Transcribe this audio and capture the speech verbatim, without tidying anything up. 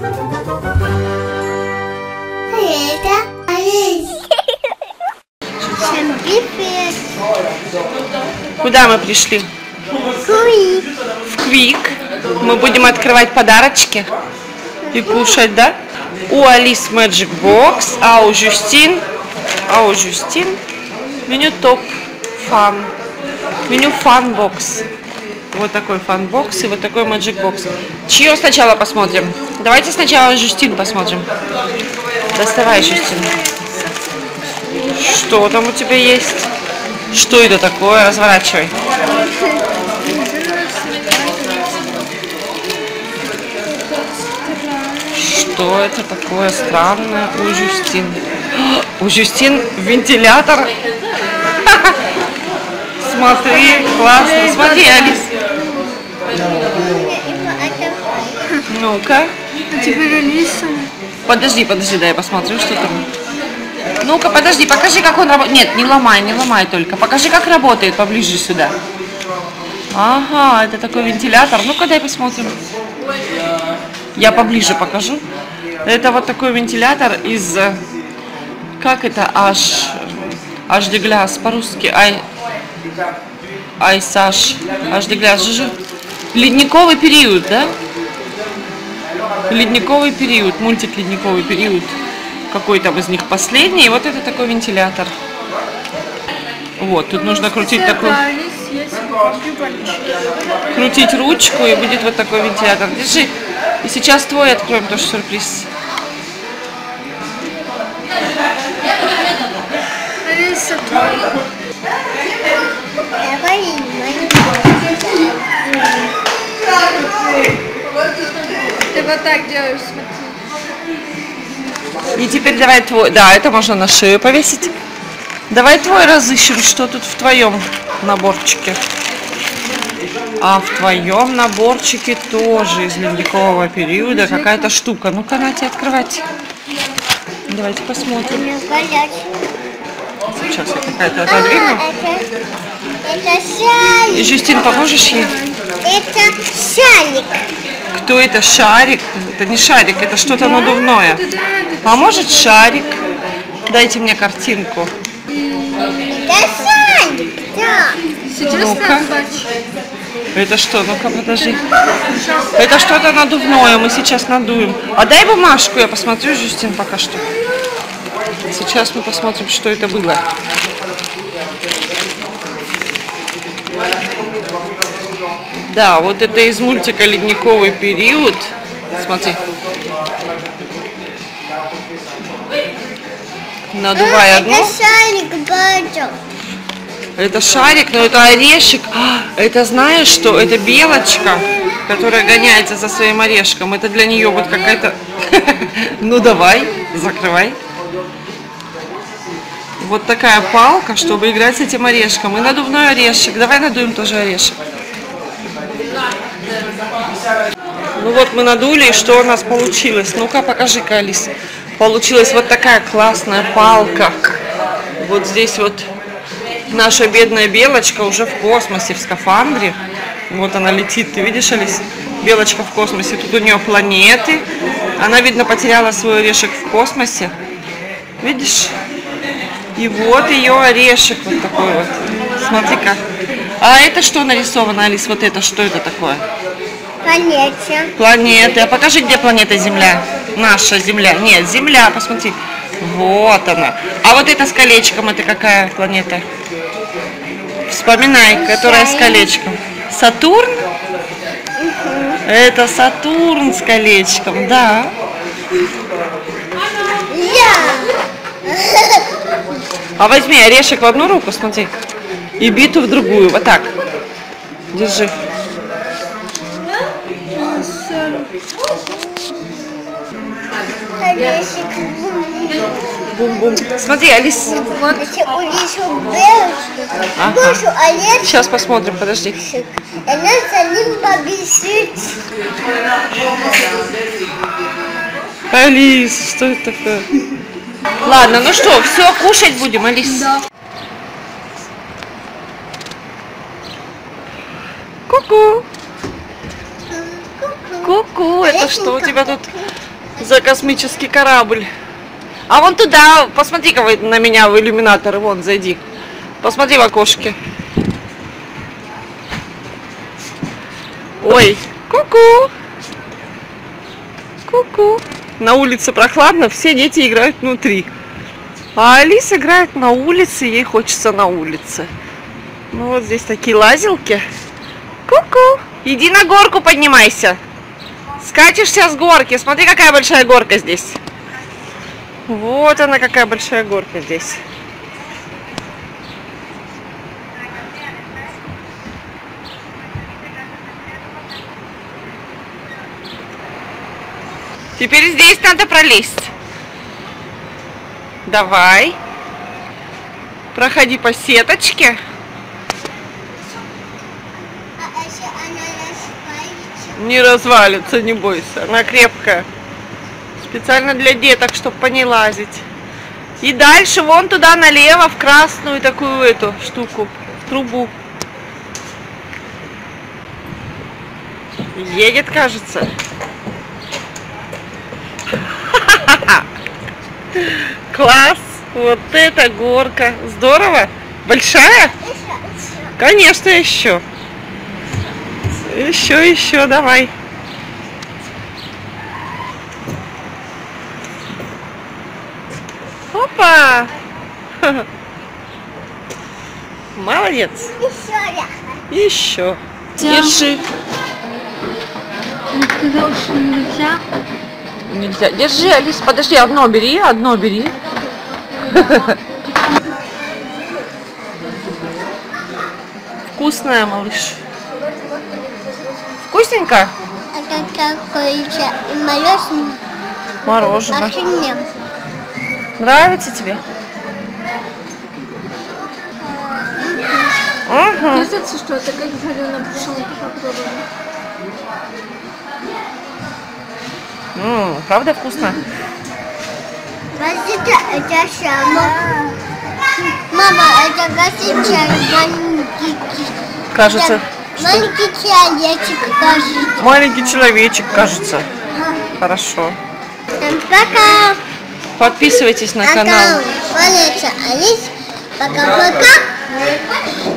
Это Алис. Всем привет. Куда мы пришли? Квик. В Квик. Мы будем открывать подарочки и кушать, да? У Алис Magic Box, а у Жюстин, а у Жюстин меню топ фан. Меню фан бокс. Вот такой фан-бокс и вот такой мэджик-бокс. Чье сначала посмотрим? Давайте сначала Жюстин посмотрим. Доставай, Жюстин. Что там у тебя есть? Что это такое? Разворачивай. Что это такое странное у Жюстин? У Жюстин вентилятор. Смотри, классно. Смотри, Алис. Ну-ка. Подожди, подожди, дай я посмотрю, что там. Ну-ка, подожди, покажи, как он работает. Нет, не ломай, не ломай только. Покажи, как работает, поближе сюда. Ага, это такой вентилятор. Ну-ка, дай посмотрим. Я поближе покажу. Это вот такой вентилятор из... Как это? Аж... Аж де гляс по-русски. Ай... Ай, Саш, аж де гляс, жижу. Ледниковый период, да? Ледниковый период, мультик Ледниковый период. Какой там из них последний. И вот это такой вентилятор. Вот, тут нужно крутить такую... Крутить ручку, и будет вот такой вентилятор. Держи. И сейчас твой откроем, тоже сюрприз. Ты вот так делаешь, смотри. И теперь давай твой. Да, это можно на шею повесить. Давай твой разыщем, что тут в твоем наборчике. А в твоем наборчике тоже из ледникового периода какая-то штука. Ну-ка, Натя, открывать. Давайте посмотрим. Сейчас я какая-то отодвину. Это шарик. Жюстин, поможешь ей? Это шарик. Кто это? Шарик? Это не шарик, это что-то надувное. Поможет шарик? Дайте мне картинку. Это шарик, да. Ну-ка. Это что? Ну-ка, подожди. Это что-то надувное, мы сейчас надуем. А дай бумажку, я посмотрю, Жюстин, пока что. Сейчас мы посмотрим, что это было. Да, вот это из мультика «Ледниковый период». Смотри. Надувай одну. Это шарик, это шарик, но это орешек. Это знаешь что? Это белочка, которая гоняется за своим орешком. Это для нее вот какая-то... Ну давай, закрывай. Вот такая палка, чтобы играть с этим орешком. И надувной орешек. Давай надуем тоже орешек. Ну вот мы надули, и что у нас получилось? Ну-ка, покажи-ка, Алис. Получилась вот такая классная палка. Вот здесь вот наша бедная белочка уже в космосе, в скафандре. Вот она летит. Ты видишь, Алис? Белочка в космосе. Тут у нее планеты. Она, видно, потеряла свой орешек в космосе. Видишь? И вот ее орешек вот такой вот. Смотри-ка. А это что нарисовано, Алис? Вот это что это такое? Планета. Планета. А покажи, где планета Земля? Наша Земля. Нет, Земля, посмотри. Вот она. А вот это с колечком, это какая планета? Вспоминай, которая с колечком. Сатурн? Угу. Это Сатурн с колечком, да. А возьми орешек в одну руку, смотри, и биту в другую, вот так. Держи. Орешек. Бум-бум. Смотри, Алис. Вот. Ага. Сейчас посмотрим, подожди. Она за ним побежит. Алис, что это такое? Ладно, ну что, все, кушать будем, Алис? Да. Ку-ку. Ку-ку, это что у тебя тут? за космический корабль. А вон туда, посмотри-ка на меня в иллюминатор, вон, зайди. Посмотри в окошке. Ой, ку-ку. Ку-ку. На улице прохладно, все дети играют внутри. А Алис играет на улице, ей хочется на улице. Ну вот здесь такие лазилки. Ку-ку. Иди на горку поднимайся. Скатишься с горки. Смотри, какая большая горка здесь. Вот она, какая большая горка здесь. Теперь здесь надо пролезть. Давай. Проходи по сеточке. Не развалится, не бойся. Она крепкая. Специально для деток, чтобы по ней лазить. И дальше вон туда налево, в красную такую эту штуку, в трубу. Едет, кажется. Класс! Вот эта горка. Здорово? Большая? Конечно, еще. Еще, еще, давай. Опа! Молодец. Еще. Держи. Он сказал, что нельзя. Нельзя. Держи, Алис, подожди, одно бери, одно бери. Вкусная, малыш. Вкусненько? Это какое-то мороженое. Мороженое. Нравится тебе? Ага. Кажется, что это как вареная пшенка, попробуем. Правда вкусно? Это сама. Мама, это маленький. Кажется. Маленький человечек, кажется. Маленький человечек, кажется. Хорошо. Пока. Подписывайтесь на канал. Пока. Пока.